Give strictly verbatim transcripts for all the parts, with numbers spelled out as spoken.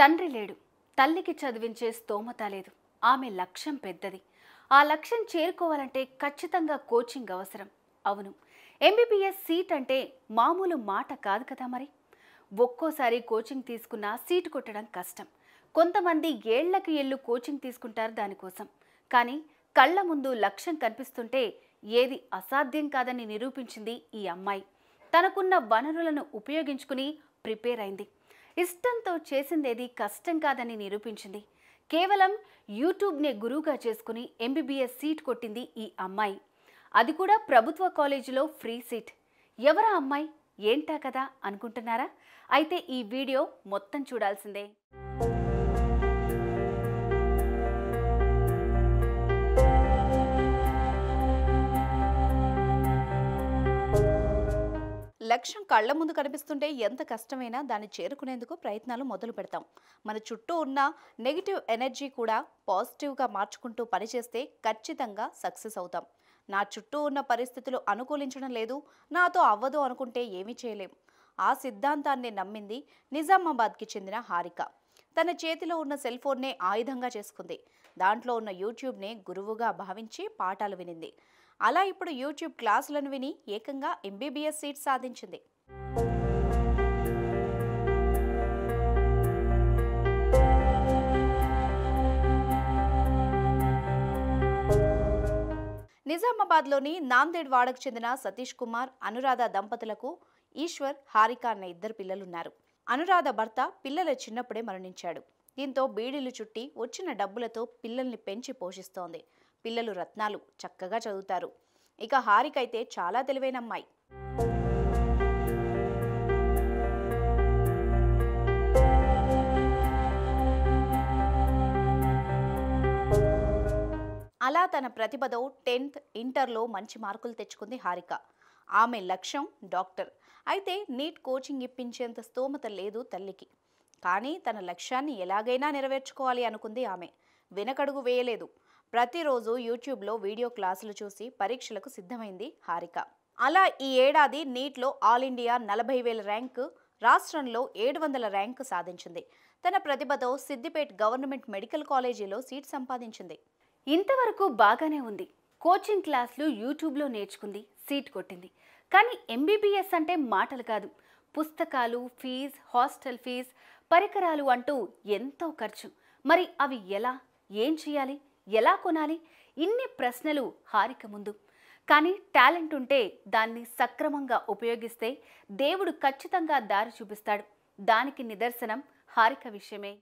తండ్రి లేడు, తల్లికి చదివించే స్తోమత లేదు. ఆమె లక్ష్యం పెద్దది. ఆ లక్ష్యం చేరుకోవాలంటే ఖచ్చితంగా కోచింగ్ అవసరం. అవును, ఎంబీబీఎస్ సీట్ అంటే మామూలు మాట కాదు కదా మరి. ఒక్కోసారి కోచింగ్ తీసుకున్నా సీట్ కొట్టడం కష్టం. కొంతమంది ఏళ్లకు ఏళ్ళు కోచింగ్ తీసుకుంటారు దానికోసం. కానీ కళ్ళ ముందు లక్ష్యం కనిపిస్తుంటే ఏది అసాధ్యం కాదని నిరూపించింది ఈ అమ్మాయి. తనకున్న వనరులను ఉపయోగించుకుని ప్రిపేర్ అయింది. ఇష్టంతో చేసిందేది కష్టం కాదని నిరూపించింది. కేవలం యూట్యూబ్నే గురువుగా చేసుకుని ఎంబీబీఎస్ సీట్ కొట్టింది ఈ అమ్మాయి. అది కూడా ప్రభుత్వ కాలేజీలో ఫ్రీ సీట్. ఎవరా అమ్మాయి, ఏంటా కదా అనుకుంటున్నారా? అయితే ఈ వీడియో మొత్తం చూడాల్సిందే. లక్ష్యం కళ్ళ ముందు కనిపిస్తుంటే ఎంత కష్టమైనా దాన్ని చేరుకునేందుకు ప్రయత్నాలు మొదలు పెడతాం. మన చుట్టూ ఉన్న నెగిటివ్ ఎనర్జీ కూడా పాజిటివ్గా మార్చుకుంటూ పనిచేస్తే ఖచ్చితంగా సక్సెస్ అవుతాం. నా చుట్టూ ఉన్న పరిస్థితులు అనుకూలించడం లేదు, నాతో అవ్వదు అనుకుంటే ఏమీ చేయలేం. ఆ సిద్ధాంతాన్ని నమ్మింది నిజామాబాద్కి చెందిన హారిక. తన చేతిలో ఉన్న సెల్ ఫోన్నే ఆయుధంగా చేసుకుంది. దాంట్లో ఉన్న యూట్యూబ్నే గురువుగా భావించి పాఠాలు వినింది. అలా ఇప్పుడు యూట్యూబ్ క్లాసులను విని ఏకంగా ఎంబీబీఎస్ సీట్ సాధించింది. నిజామాబాద్లోని నాందేడ్ వాడకు చెందిన సతీష్ కుమార్, అనురాధ దంపతులకు ఈశ్వర్, హారిక అనే ఇద్దరు పిల్లలున్నారు. అనురాధ భర్త పిల్లల చిన్నప్పుడే మరణించాడు. దీంతో బీడీలు చుట్టి వచ్చిన డబ్బులతో పిల్లల్ని పెంచి పోషిస్తోంది. పిల్లలు రత్నాలు, చక్కగా చదువుతారు. ఇక హారికైతే చాలా తెలివైన అమ్మాయి. అలా తన ప్రతిభతో టెన్త్, ఇంటర్లో మంచి మార్కులు తెచ్చుకుంది హారిక. ఆమె లక్ష్యం డాక్టర్. అయితే నీట్ కోచింగ్ ఇప్పించేంత స్తోమత లేదు తల్లికి. కానీ తన లక్ష్యాన్ని ఎలాగైనా నెరవేర్చుకోవాలి అనుకుంది ఆమె. వెనకడుగు వేయలేదు. ప్రతిరోజు యూట్యూబ్లో వీడియో క్లాసులు చూసి పరీక్షలకు సిద్ధమైంది హారిక. అలా ఈ ఏడాది నీట్లో ఆల్ ఇండియా నలభై వేల ర్యాంకు, రాష్ట్రంలో ఏడు వందల ర్యాంకు సాధించింది. తన ప్రతిభతో సిద్దిపేట్ గవర్నమెంట్ మెడికల్ కాలేజీలో సీట్ సంపాదించింది. ఇంతవరకు బాగానే ఉంది. కోచింగ్ క్లాసులు యూట్యూబ్లో నేర్చుకుంది, సీట్ కొట్టింది. కానీ ఎంబీబీఎస్ అంటే మాటలు కాదు. పుస్తకాలు, ఫీజు, హాస్టల్ ఫీజు, పరికరాలు అంటూ ఎంతో ఖర్చు. మరి అవి ఎలా, ఏం చేయాలి, ఎలా కొనాలి, ఇన్ని ప్రశ్నలు హారిక ముందు. కానీ టాలెంట్ ఉంటే దాన్ని సక్రమంగా ఉపయోగిస్తే దేవుడు ఖచ్చితంగా దారి చూపిస్తాడు. దానికి నిదర్శనం హారిక విషయమే.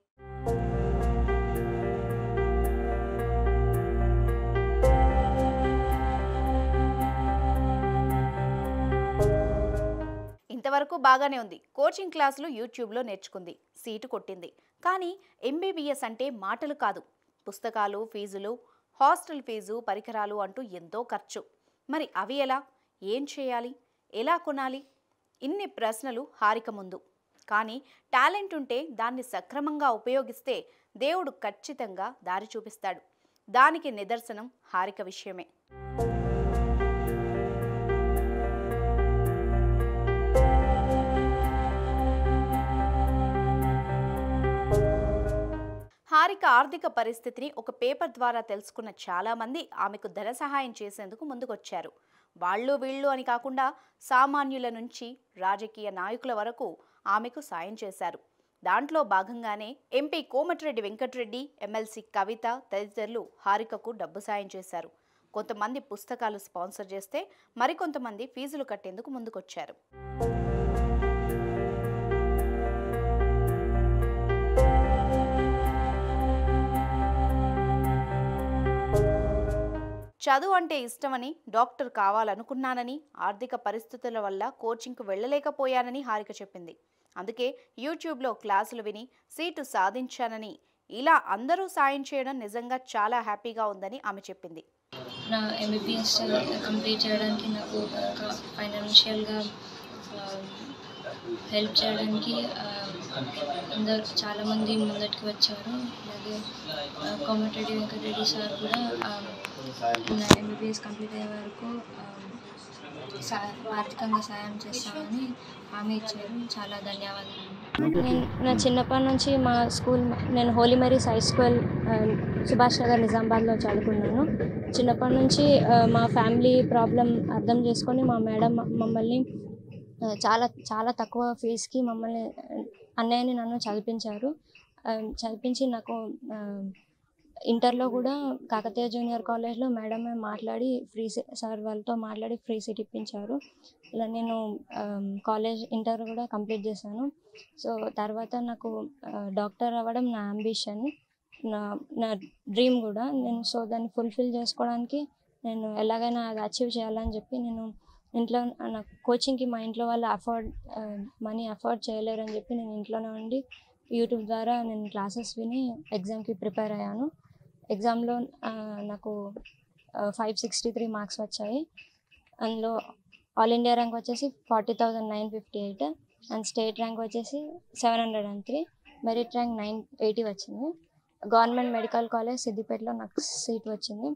ఇంతవరకు బాగానే ఉంది. కోచింగ్ క్లాసులు యూట్యూబ్లో నేర్చుకుంది, సీటు కొట్టింది. కానీ ఎంబీబీఎస్ అంటే మాటలు కాదు. పుస్తకాలు, ఫీజులు, హాస్టల్ ఫీజు, పరికరాలు అంటూ ఎంతో ఖర్చు. మరి అవి ఎలా, ఏం చేయాలి, ఎలా కొనాలి, ఇన్ని ప్రశ్నలు హారిక ముందు. కానీ టాలెంట్ ఉంటే దాన్ని సక్రమంగా ఉపయోగిస్తే దేవుడు ఖచ్చితంగా దారి చూపిస్తాడు. దానికి నిదర్శనం హారిక విషయమే. హారిక ఆర్థిక పరిస్థితిని ఒక పేపర్ ద్వారా తెలుసుకున్న చాలామంది ఆమెకు ధన సహాయం చేసేందుకు ముందుకొచ్చారు. వాళ్ళు వీళ్ళు అని కాకుండా సామాన్యుల నుంచి రాజకీయ నాయకుల వరకు ఆమెకు సాయం చేశారు. దాంట్లో భాగంగానే ఎంపీ కోమటిరెడ్డి వెంకటరెడ్డి, ఎమ్మెల్సీ కవిత తదితరులు హారికకు డబ్బు సాయం చేశారు. కొంతమంది పుస్తకాలు స్పాన్సర్ చేస్తే మరికొంతమంది ఫీజులు కట్టేందుకు ముందుకొచ్చారు. చదువు అంటే ఇష్టమని, డాక్టర్ కావాలనుకున్నానని, ఆర్థిక పరిస్థితుల వల్ల కోచింగ్కు వెళ్ళలేకపోయానని హారిక చెప్పింది. అందుకే యూట్యూబ్లో క్లాసులు విని సీటు సాధించానని, ఇలా అందరూ సాయం చేయడం నిజంగా చాలా హ్యాపీగా ఉందని ఆమె చెప్పింది. నా ఎంబీబీఎస్ కంప్లీట్ చేయడానికి నాకు ఫైనాన్షియల్గా హెల్ప్ చేయడానికి అందరు చాలామంది ముందటికి వచ్చారు. అలాగే కోమటిరెడ్డి వెంకటరెడ్డి సార్ కూడా एमबीबीएस कंप्लीट अये वरकू आर्थिकंगा सायं चेस्तामनि हामी इच्चारु। चाला धन्यवादालु। ना चिन्नप्पटी नुंचि मा स्कूल नेनु Holy Mary's high school Subhash Nagar Nizamabad लो चदुवुकुन्नानु। चिन्नप्पटी नुंचि मा फैमिली प्रॉब्लम अर्थम चेसुकोनि मा मैडम मम्मल्नि चाला चाला तक्कुव फीस की मम्मल्नि अन्नय्यनि नन्नु चदिविंचारु। చదివించి నాకు ఇంటర్లో కూడా కాకతీయ జూనియర్ కాలేజ్లో మేడమే మాట్లాడి ఫ్రీ సార్ వాళ్ళతో మాట్లాడి ఫ్రీ సీట్ ఇప్పించారు. ఇలా నేను కాలేజ్ ఇంటర్ కూడా కంప్లీట్ చేశాను. సో తర్వాత నాకు డాక్టర్ అవ్వడం నా అంబిషన్, నా నా డ్రీమ్ కూడా. నేను సో దాన్ని ఫుల్ఫిల్ చేసుకోవడానికి నేను ఎలాగైనా అది అచీవ్ చేయాలని చెప్పి నేను ఇంట్లో నా కోచింగ్కి మా ఇంట్లో వాళ్ళు అఫోర్డ్ మనీ అఫోర్డ్ చేయలేరని చెప్పి నేను ఇంట్లోనే ఉండి यूट्यूब द्वारा नैन क्लासेस विनी एग्जाम की प्रिपेर अय्यानु। एग्जाम लो नाकु फाइव सिक्स्टी थ्री मार्क्स वच्चायि. अंदुलो ऑल इंडिया रैंक वच्चेसी forty thousand nine fifty eight and state rank वच्चेसी seven hundred three, merit rank nine eighty वच्चिंदी. गवर्नमेंट मेडिकल कॉलेज सिद्दिपेटलो नाकु सीट वच्चिंदी.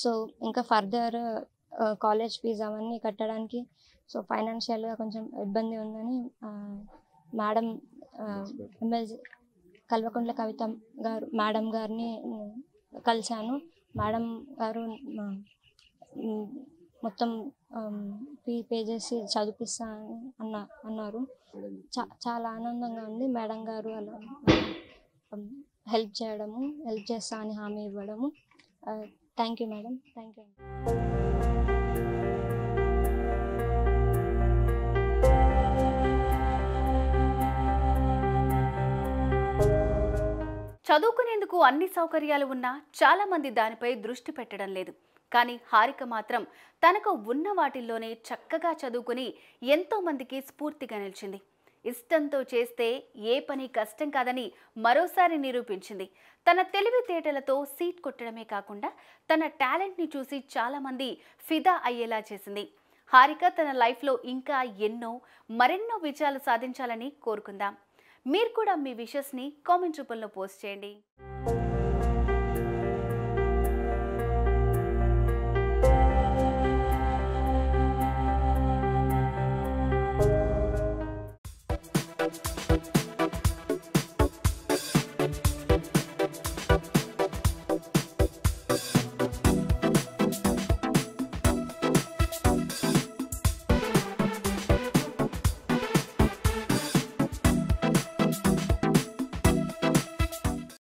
सो इंका फर्दर कॉलेज फीस अवन्नी कट्टडानिकी सो फाइनेंशियल गा కొంచెం ఇబ్బంది ఉందని మేడం ఎమ్మెల్సీ కల్వకుంట్ల కవిత గారు మేడం గారిని కలిశాను. మేడం గారు మొత్తం పీ పే చేసి చదివిస్తా అన్న అన్నారు. చా చాలా ఆనందంగా ఉంది. మేడం గారు అలా హెల్ప్ చేయడము, హెల్ప్ చేస్తా అని హామీ ఇవ్వడము. Thank you madam, thank you. చదువుకునేందుకు అన్ని సౌకర్యాలు ఉన్నా చాలా మంది దానిపై దృష్టి పెట్టడం లేదు. కానీ హారిక మాత్రం తనకు ఉన్న వాటిల్లోనే చక్కగా చదువుకుని ఎంతో మందికి స్ఫూర్తిగా నిలిచింది. ఇష్టంతో చేస్తే ఏ పని కష్టం కాదని మరోసారి నిరూపించింది. తన తెలివితేటలతో సీట్ కొట్టడమే కాకుండా తన టాలెంట్ని చూసి చాలా మంది ఫిదా అయ్యేలా చేసింది. హారిక తన లైఫ్లో ఇంకా ఎన్నో మరెన్నో విజయాలు సాధించాలని కోరుకుందాం. మీరు కూడా మీ విషెస్ని కామెంట్ రూపంలో పోస్ట్ చేయండి.